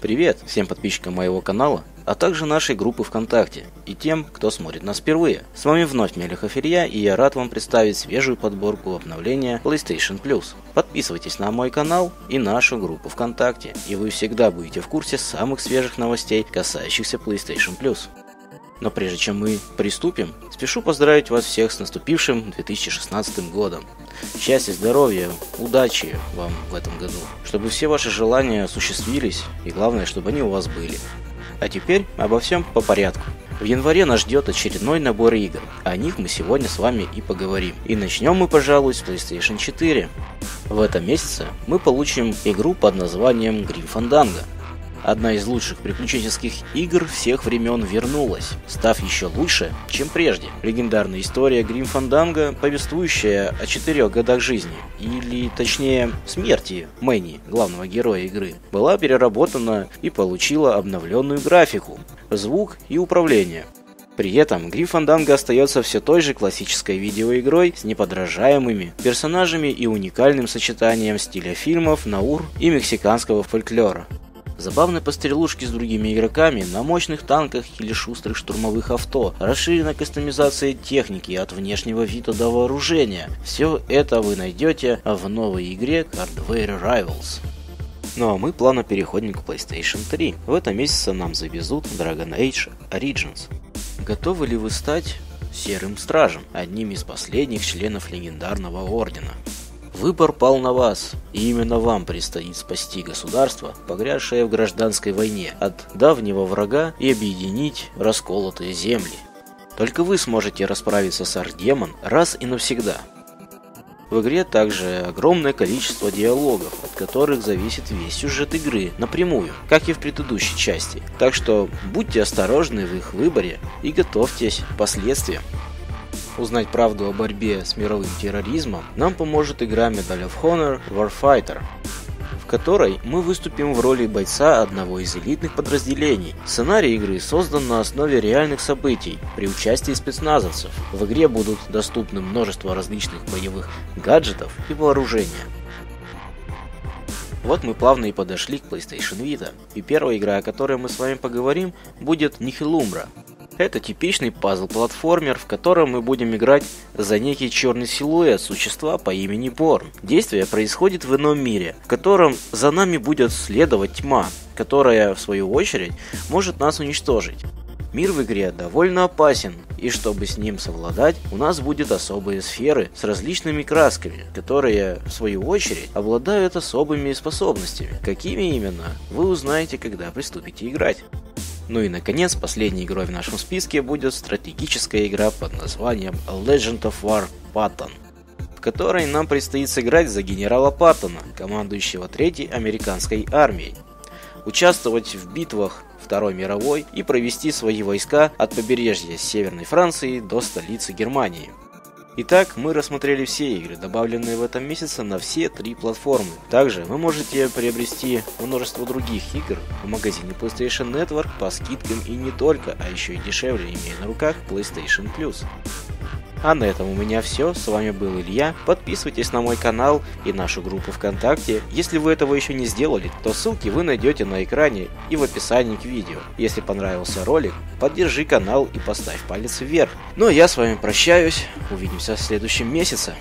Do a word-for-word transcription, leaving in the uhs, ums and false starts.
Привет всем подписчикам моего канала, а также нашей группы ВКонтакте и тем, кто смотрит нас впервые. С вами вновь Мелехов Илья, и я рад вам представить свежую подборку обновления PlayStation Плюс. Подписывайтесь на мой канал и нашу группу ВКонтакте, и вы всегда будете в курсе самых свежих новостей, касающихся PlayStation Плюс. Но прежде чем мы приступим, спешу поздравить вас всех с наступившим две тысячи шестнадцатым годом. Счастья, здоровья, удачи вам в этом году, чтобы все ваши желания осуществились и, главное, чтобы они у вас были. А теперь обо всем по порядку. В январе нас ждет очередной набор игр, о них мы сегодня с вами и поговорим. И начнем мы, пожалуй, с PlayStation четыре. В этом месяце мы получим игру под названием Grim Fandango. Одна из лучших приключенческих игр всех времен вернулась, став еще лучше, чем прежде. Легендарная история Grim Fandango, повествующая о четырех годах жизни, или точнее смерти Мэнни, главного героя игры, была переработана и получила обновленную графику, звук и управление. При этом Grim Fandango остается все той же классической видеоигрой с неподражаемыми персонажами и уникальным сочетанием стиля фильмов, наур и мексиканского фольклора. Забавные пострелушки с другими игроками на мощных танках или шустрых штурмовых авто, расширенная кастомизация техники от внешнего вида до вооружения – все это вы найдете в новой игре Hardware Rivals. Ну а мы плавно переходим к PlayStation три. В этом месяце нам завезут Dragon Age: Origins. Готовы ли вы стать Серым Стражем, одним из последних членов легендарного ордена? Выбор пал на вас, и именно вам предстоит спасти государство, погрязшее в гражданской войне, от давнего врага и объединить расколотые земли. Только вы сможете расправиться с Архидемон раз и навсегда. В игре также огромное количество диалогов, от которых зависит весь сюжет игры напрямую, как и в предыдущей части, так что будьте осторожны в их выборе и готовьтесь к последствиям. Узнать правду о борьбе с мировым терроризмом нам поможет игра Medal of Honor: Warfighter, в которой мы выступим в роли бойца одного из элитных подразделений. Сценарий игры создан на основе реальных событий при участии спецназовцев. В игре будут доступны множество различных боевых гаджетов и вооружения. Вот мы плавно и подошли к PlayStation Vita, и первая игра, о которой мы с вами поговорим, будет Nihilumbra. Это типичный пазл-платформер, в котором мы будем играть за некий черный силуэт существа по имени Борн. Действие происходит в ином мире, в котором за нами будет следовать тьма, которая, в свою очередь, может нас уничтожить. Мир в игре довольно опасен, и чтобы с ним совладать, у нас будут особые сферы с различными красками, которые, в свою очередь, обладают особыми способностями. Какими именно, вы узнаете, когда приступите играть. Ну и наконец, последней игрой в нашем списке будет стратегическая игра под названием Legends of War: Patton, в которой нам предстоит сыграть за генерала Паттона, командующего третьей американской армией, участвовать в битвах Второй мировой и провести свои войска от побережья Северной Франции до столицы Германии. Итак, мы рассмотрели все игры, добавленные в этом месяце на все три платформы. Также вы можете приобрести множество других игр в магазине PlayStation Network по скидкам и не только, а еще и дешевле, имея на руках PlayStation Плюс. А на этом у меня все, с вами был Илья, подписывайтесь на мой канал и нашу группу ВКонтакте, если вы этого еще не сделали, то ссылки вы найдете на экране и в описании к видео. Если понравился ролик, поддержи канал и поставь палец вверх. Ну а я с вами прощаюсь, увидимся в следующем месяце.